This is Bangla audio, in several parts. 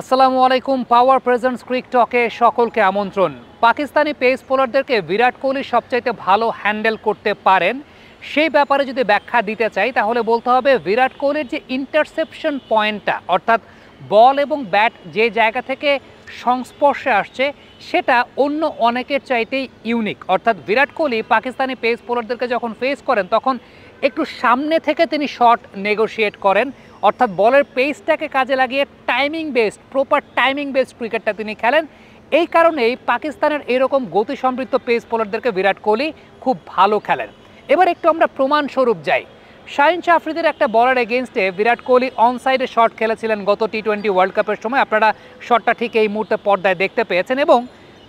আসসালামু আলাইকুম পাওয়ার প্রেজেন্টস ক্রিক টকে সকলকে আমন্ত্রণ। পাকিস্তানি পেস বোলারদেরকে বিরাট কোহলি সবচাইতে ভালো হ্যান্ডেল করতে পারেন, সেই ব্যাপারে যদি ব্যাখ্যা দিতে চাই তাহলে বলতে হবে বিরাট কোহলির যে ইন্টারসেপশন পয়েন্টটা, অর্থাৎ বল এবং ব্যাট যে জায়গা থেকে সংস্পর্শে আসছে সেটা অন্য অনেকের চাইতেই ইউনিক। অর্থাৎ বিরাট কোহলি পাকিস্তানি পেস বোলারদেরকে যখন ফেস করেন তখন একটু সামনে থেকে তিনি শট নেগোশিয়েট করেন, অর্থাৎ বলের পেসটাকে কাজে লাগিয়ে timing based, proper timing based ক্রিকেটটা তিনি খেলেন। এই কারণেই পাকিস্তানের এরকম গতি সমৃদ্ধ পেস বোলারদেরকে বিরাট কোহলি খুব ভালো খেলেন। এবার একটু আমরা প্রমাণস্বরূপ যাই। শাহীন শাহ আফ্রিদির একটা বলের এগেনস্টে বিরাট কোহলি অনসাইডে শট খেলেছিলেন গত টি20 ওয়ার্ল্ড কাপের সময়। আপনারা শটটা ঠিক এই মুহূর্তে পর্দায় দেখতে পেয়েছেন, এবং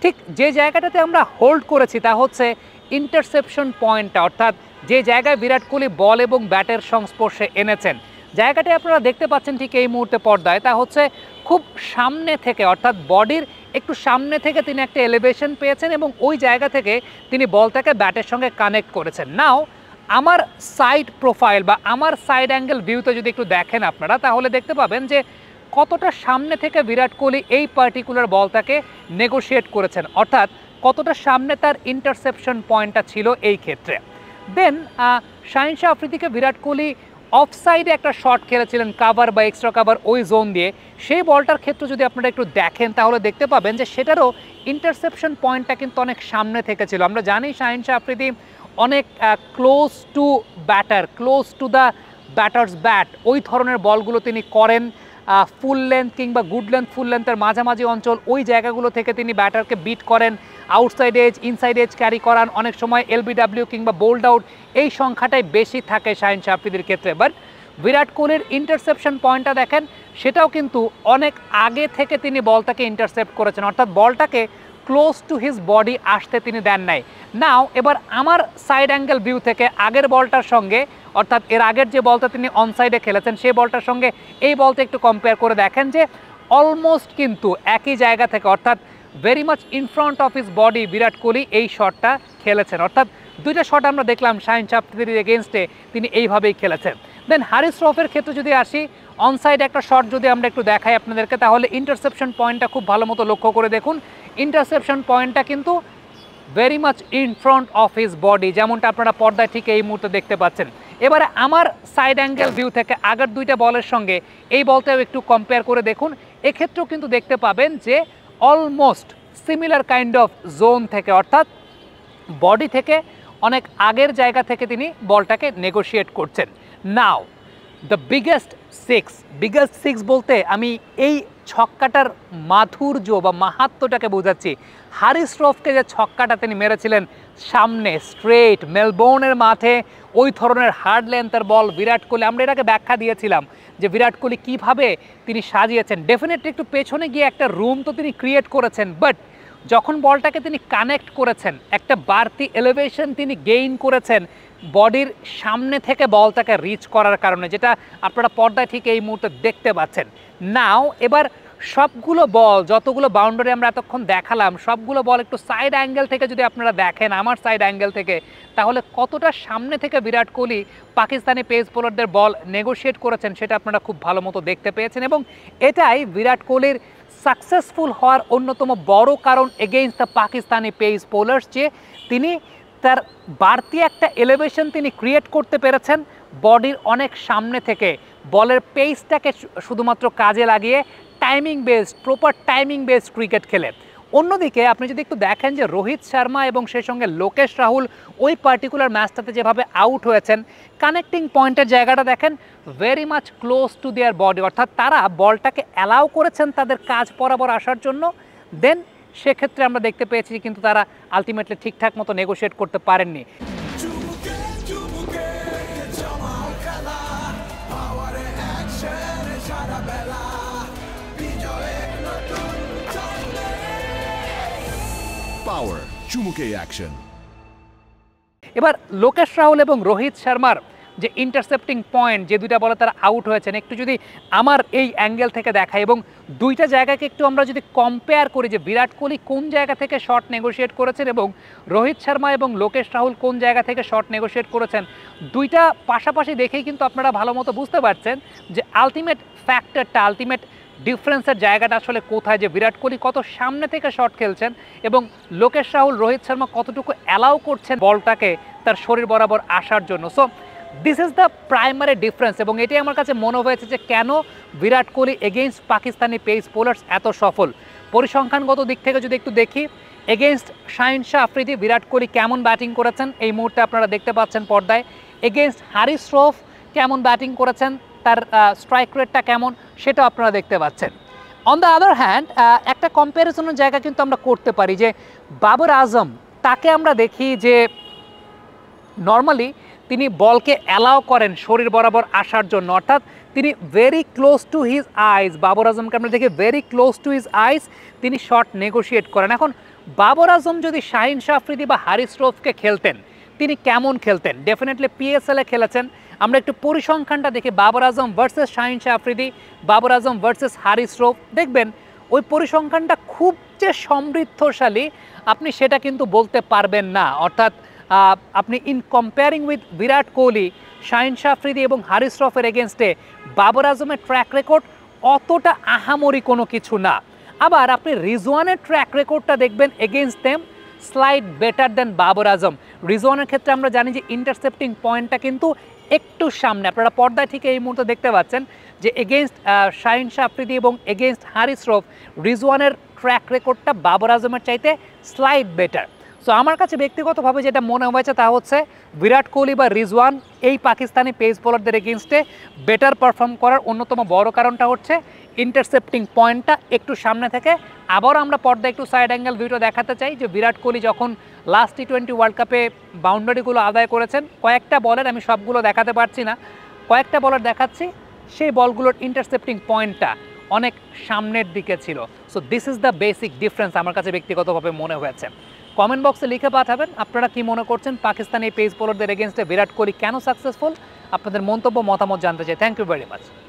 ঠিক যে জায়গাটাতে আমরা হোল্ড করেছি তা হচ্ছে ইন্টারসেপশন পয়েন্টটা, অর্থাৎ যে জায়গায় বিরাট কোহলি বল এবং ব্যাটের সংস্পর্শে এনেছেন। জায়গাটি আপনারা দেখতে পাচ্ছেন ঠিক এই মুহূর্তে পর্দায়, তা হচ্ছে খুব সামনে থেকে, অর্থাৎ বডির একটু সামনে থেকে তিনি একটা এলিভেশন পেয়েছেন এবং ওই জায়গা থেকে তিনি বলটাকে ব্যাটের সঙ্গে কানেক্ট করেছেন। নাও আমার সাইড প্রোফাইল বা আমার সাইড অ্যাঙ্গেল ভিউতে যদি একটু দেখেন আপনারা, তাহলে দেখতে পাবেন যে কতটা সামনে থেকে বিরাট কোহলি এই পার্টিকুলার বলটাকে নেগোশিয়েট করেছেন, অর্থাৎ কতটা সামনে তার ইন্টারসেপশন পয়েন্টটা ছিল এই ক্ষেত্রে। দেন শাহীন শাহ আফ্রিদিকে বিরাট কোহলি অফ সাইডে একটা শট খেলেছিলেন কাভার বা এক্সট্রা কাভার ওই জোন দিয়ে। সেই বলটার ক্ষেত্রে যদি আপনারা একটু দেখেন তাহলে দেখতে পাবেন যে সেটারও ইন্টারসেপশন পয়েন্টটা কিন্তু অনেক সামনে থেকে ছিল। আমরা জানি শাহীন শাহ আফ্রিদি অনেক close to batter, close to the batters bat, ওই ধরনের বলগুলো তিনি করেন। ফুল লেন্থ কিংবা গুড লেন্থ, ফুল লেন্থের মাঝামাঝি অঞ্চল, ওই জায়গাগুলো থেকে তিনি ব্যাটারকে বিট করেন, outside edge, inside edge carry করান। অনেক সময় এলবিডাব্লিউ কিংবা বোল্ড আউট এই সংখ্যাটাই বেশি থাকে শাহীন শাহ আফ্রিদির ক্ষেত্রে। বাট বিরাট কোহলির ইন্টারসেপশন পয়েন্টটা দেখেন, সেটাও কিন্তু অনেক আগে থেকে তিনি বলটাকে ইন্টারসেপ্ট করেছেন, অর্থাৎ বলটাকে ক্লোজ টু হিজ বডি আসতে তিনি দেন নাই। নাও এবার আমার সাইড অ্যাঙ্গেল ভিউ থেকে আগের বলটার সঙ্গে, অর্থাৎ এর আগের যে বলটা তিনি অনসাইডে খেলেছেন সেই বলটার সঙ্গে এই বলটা একটু কম্পেয়ার করে দেখেন যে অলমোস্ট কিন্তু একই জায়গা থেকে, অর্থাৎ very much in front of his body Virat Kohli এই শটটা খেলেছেন। অর্থাৎ দুইটা শট আমরা দেখলাম শাহীন শাহ আফ্রিদির এগেনস্টে তিনি এইভাবেই খেলেছেন। দেন হারিস রফের ক্ষেত্রে যদি আসি, অনসাইড একটা শট যদি আমরা একটু দেখাই আপনাদেরকে, তাহলে ইন্টারসেপশন পয়েন্টটা খুব ভালো মতো লক্ষ্য করে দেখুন। ইন্টারসেপশন পয়েন্টটা কিন্তু very much in front of his body, যেমনটা আপনারা পর্দায় ঠিক এই মুহূর্তে দেখতে পাচ্ছেন। এবারে আমার সাইড অ্যাঙ্গেল ভিউ থেকে আগের দুইটা বলের সঙ্গে এই বলটাও একটু কম্পেয়ার করে দেখুন। এক্ষেত্রেও কিন্তু দেখতে পাবেন যে almost similar kind of zone থেকে, অর্থাৎ বডি থেকে অনেক আগের জায়গা থেকে তিনি বলটাকে নেগোশিয়েট করছেন। Now the biggest six, biggest six বলতে আমি এই ছক্কাটার মাধুর্য বা মাহাত্ম্যটাকে বোঝাচ্ছি। হারিস রফকে যে ছক্কাটা তিনি মেরেছিলেন সামনে স্ট্রেট মেলবোর্নের মাঠে, ওই ধরনের হার্ড লেন্থের বল বিরাট কোহলি, আমরা এটাকে ব্যাখ্যা দিয়েছিলাম যে বিরাট কোহলি কীভাবে তিনি সাজিয়েছেন। ডেফিনেটলি একটু পেছনে গিয়ে একটা রুম তো তিনি ক্রিয়েট করেছেন, বাট যখন বলটাকে তিনি কানেক্ট করেছেন, একটা বাড়তি এলিভেশন তিনি গেইন করেছেন বডির সামনে থেকে বলটাকে রিচ করার কারণে, যেটা আপনারা পর্দায় ঠিক এই মুহূর্তে দেখতে পাচ্ছেন। নাও এবার সবগুলো বল, যতগুলো বাউন্ডারি আমরা এতক্ষণ দেখালাম, সবগুলো বল একটু সাইড অ্যাঙ্গেল থেকে যদি আপনারা দেখেন, আমার সাইড অ্যাঙ্গেল থেকে, তাহলে কতটা সামনে থেকে বিরাট কোহলি পাকিস্তানি পেস বোলারদের বল নেগোশিয়েট করেছেন সেটা আপনারা খুব ভালো মতো দেখতে পেয়েছেন। এবং এটাই বিরাট কোহলির সাকসেসফুল হওয়ার অন্যতম বড় কারণ against the Pakistani pace bowlers, যে তিনি তার বাড়তি একটা এলিভেশন তিনি ক্রিয়েট করতে পেরেছেন বডির অনেক সামনে থেকে, বলের পেসটাকে শুধুমাত্র কাজে লাগিয়ে timing based, proper timing based cricket খেলে। অন্যদিকে আপনি যদি একটু দেখেন যে রোহিত শর্মা এবং সেই সঙ্গে লোকেশ রাহুল ওই পার্টিকুলার ম্যাচটাতে যেভাবে আউট হয়েছেন, কানেক্টিং পয়েন্টের জায়গাটা দেখেন very much close to their body, অর্থাৎ তারা বলটাকে অ্যালাউ করেছেন তাদের কাজ বরাবর আসার জন্য। দেন সেক্ষেত্রে আমরা দেখতে পেয়েছি কিন্তু তারা আলটিমেটলি ঠিকঠাক মতো নেগোশিয়েট করতে পারেননি। পাওয়ার চুমুকে অ্যাকশন। এবার লোকেশ রাহুল এবং রোহিত শর্মার যে ইন্টারসেপ্টিং পয়েন্ট, যে দুইটা বলে তারা আউট হয়েছেন, একটু যদি আমার এই অ্যাঙ্গেল থেকে দেখা এবং দুইটা জায়গাকে একটু আমরা যদি কম্পেয়ার করি যে বিরাট কোহলি কোন জায়গা থেকে শট নেগোশিয়েট করেছেন এবং রোহিত শর্মা এবং লোকেশ রাহুল কোন জায়গা থেকে শট নেগোশিয়েট করেছেন, দুইটা পাশাপাশি দেখেই কিন্তু আপনারা ভালো মতো বুঝতে পারছেন যে আলটিমেট ফ্যাক্টরটা, আলটিমেট ডিফারেন্সের জায়গাটা আসলে কোথায়, যে বিরাট কোহলি কত সামনে থেকে শট খেলছেন এবং লোকেশ রাহুল, রোহিত শর্মা কতটুকু অ্যালাউ করছেন বলটাকে তার শরীর বরাবর আসার জন্য। So this is the primary difference এবং এটাই আমার কাছে মনে হয়েছে যে কেন Virat Kohli against Pakistani pace bowlers এত সফল। পরিসংখ্যানগত দিক থেকে যদি একটু দেখি, এগেইনস্ট শাহীন শাহ আফ্রিদি বিরাট কোহলি কেমন ব্যাটিং করেছেন এই মুহূর্তে আপনারা দেখতে পাচ্ছেন পর্দায়, এগেইনস্ট হারিস রৌফ কেমন ব্যাটিং করেছেন, তার স্ট্রাইক রেটটা কেমন সেটা আপনারা দেখতে পাচ্ছেন। অন দ্য আদার হ্যান্ড একটা কম্প্যারিজনের জায়গা কিন্তু আমরা করতে পারি যে বাবর আজম, তাকে আমরা দেখি যে নর্মালি তিনি বলকে অ্যালাউ করেন শরীর বরাবর আসার জন্য, অর্থাৎ তিনি very close to his eyes, Babar আজমকে আমরা দেখি very close to his eyes, তিনি শট নেগোশিয়েট করেন। এখন বাবর আজম যদি শাহীন শাহ আফ্রিদি বা হারিস রৌফকে খেলতেন তিনি কেমন খেলতেন? ডেফিনেটলি পিএসএলে খেলেছেন, আমরা একটু পরিসংখ্যানটা দেখি, বাবর আজম ভার্সেস শাহীন শাহ আফ্রিদি, বাবর আজম ভার্সেস হারিস রৌফ, দেখবেন ওই পরিসংখ্যানটা খুব যে সমৃদ্ধশালী আপনি সেটা কিন্তু বলতে পারবেন না। অর্থাৎ আপনি in comparing with Virat Kohli, Shaheen Shah Afridi এবং হারিস রৌফের এগেনস্টে বাবর আজমের ট্র্যাক রেকর্ড অতটা আহামরি কোনো কিছু না। আবার আপনি রিজওয়ানের ট্র্যাক রেকর্ডটা দেখবেন against them slide better than Babar Azam. রিজওয়ানের ক্ষেত্রে আমরা জানি যে ইন্টারসেপ্টিং পয়েন্টটা কিন্তু একটু সামনে, আপনারা পর্দায় ঠিক এই মুহূর্তে দেখতে পাচ্ছেন যে এগেনস্ট শাহীন শাহ আফ্রিদি এবং এগেনস্ট হারিস রৌফ রিজওয়ানের ট্র্যাক রেকর্ডটা বাবর আজমের চাইতে স্লাইড বেটার। সো আমার কাছে ব্যক্তিগতভাবে যেটা মনে হয়েছে তা হচ্ছে বিরাট কোহলি বা রিজওয়ান এই পাকিস্তানি পেস বোলারদের এগেনস্টে বেটার পারফর্ম করার অন্যতম বড় কারণটা হচ্ছে ইন্টারসেপ্টিং পয়েন্টটা একটু সামনে থেকে। আবার আমরা পর্দা একটু সাইড অ্যাঙ্গেল ভিউটা দেখাতে চাই যে বিরাট কোহলি যখন লাস্ট T20 ওয়ার্ল্ড কাপে বাউন্ডারিগুলো আদায় করেছেন, কয়েকটা বলের, আমি সবগুলো দেখাতে পারছি না, কয়েকটা বলের দেখাচ্ছি, সেই বলগুলোর ইন্টারসেপ্টিং পয়েন্টটা অনেক সামনের দিকে ছিল। So this is the basic difference আমার কাছে ব্যক্তিগতভাবে মনে হয়েছে। কমেন্ট বক্সে লিখে পাঠাবেন আপনারা কি মনে করছেন পাকিস্তানি পেস বোলারদের এগেনস্টে বিরাট কোহলি কেন সাকসেসফুল, আপনাদের মন্তব্য মতামত জানতে চাই। Thank you very much.